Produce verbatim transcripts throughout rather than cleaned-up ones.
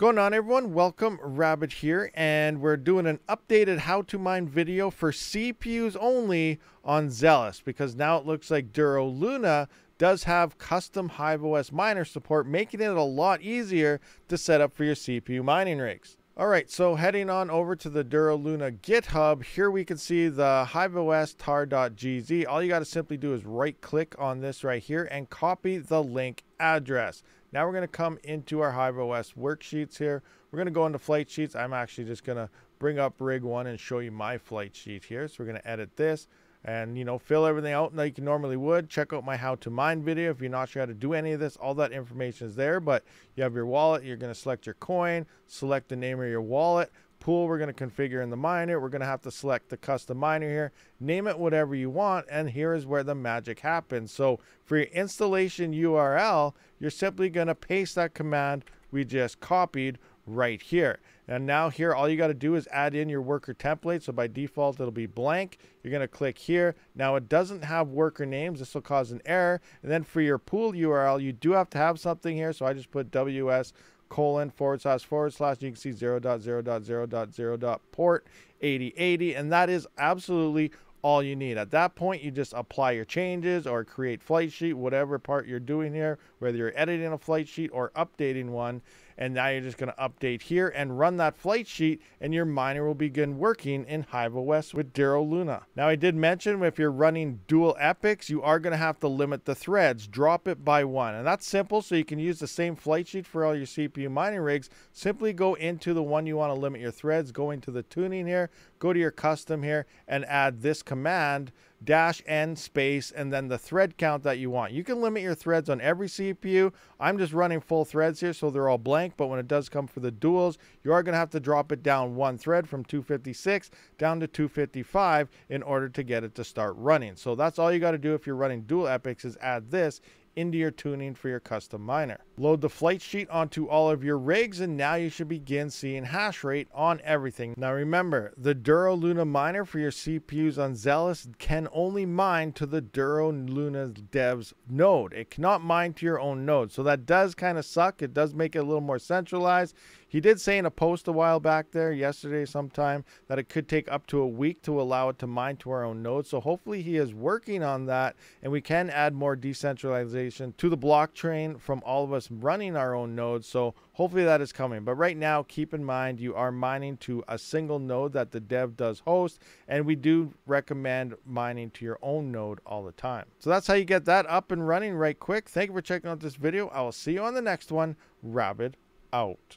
Going on, everyone, welcome, Rabbit here, and we're doing an updated how to mine video for C P Us only on Xelis, because now it looks like DeroLuna does have custom HiveOS miner support, making it a lot easier to set up for your C P U mining rigs. All right, so heading on over to the DeroLuna GitHub, here we can see the HiveOS tar dot g z. All you got to simply do is right click on this right here and copy the link address. Now we're going to come into our HiveOS worksheets here. We're going to go into flight sheets. I'm actually just going to bring up rig one and show you my flight sheet here. So we're going to edit this and, you know, fill everything out like you normally would. Check out my how to mine video. If you're not sure how to do any of this, all that information is there, but you have your wallet. You're going to select your coin, select the name of your wallet. Pool, we're going to configure in the miner. We're going to have to select the custom miner here, name it whatever you want, and here is where the magic happens. So for your installation U R L, you're simply going to paste that command we just copied right here. And now here, all you got to do is add in your worker template. So by default, it'll be blank. You're going to click here. Now it doesn't have worker names. This will cause an error. And then for your pool U R L, you do have to have something here. So I just put W S colon forward slash forward slash, you can see zero dot zero dot zero dot zero dot port eighty eighty, and that is absolutely all you need. At that point, you just apply your changes or create flight sheet, whatever part you're doing here, whether you're editing a flight sheet or updating one, and now you're just going to update here and run that flight sheet, and your miner will begin working in HiveOS with DeroLuna. Now, I did mention if you're running dual epics, you are going to have to limit the threads, drop it by one, and that's simple. So you can use the same flight sheet for all your C P U mining rigs. Simply go into the one you want to limit your threads, go into the tuning here, go to your custom here, and add this command dash n space and then the thread count that you want. You can limit your threads on every C P U. I'm just running full threads here, so they're all blank, but when it does come for the duals, you are going to have to drop it down one thread from two fifty-six down to two fifty-five in order to get it to start running. So that's all you got to do if you're running dual epics, is add this into your tuning for your custom miner. Load the flight sheet onto all of your rigs, and now you should begin seeing hash rate on everything. Now remember, the DeroLuna miner for your C P Us on Xelis can only mine to the DeroLuna devs node. It cannot mine to your own node, so that does kind of suck. It does make it a little more centralized. He did say in a post a while back there, yesterday sometime, that it could take up to a week to allow it to mine to our own node. So hopefully he is working on that, and we can add more decentralization to the blockchain from all of us running our own nodes. So hopefully that is coming. But right now, keep in mind, you are mining to a single node that the dev does host, and we do recommend mining to your own node all the time. So that's how you get that up and running right quick. Thank you for checking out this video. I will see you on the next one. Rabbit out.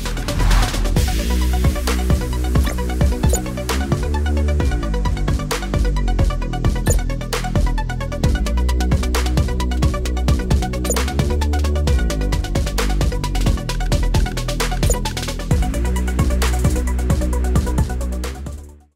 We'll be right back.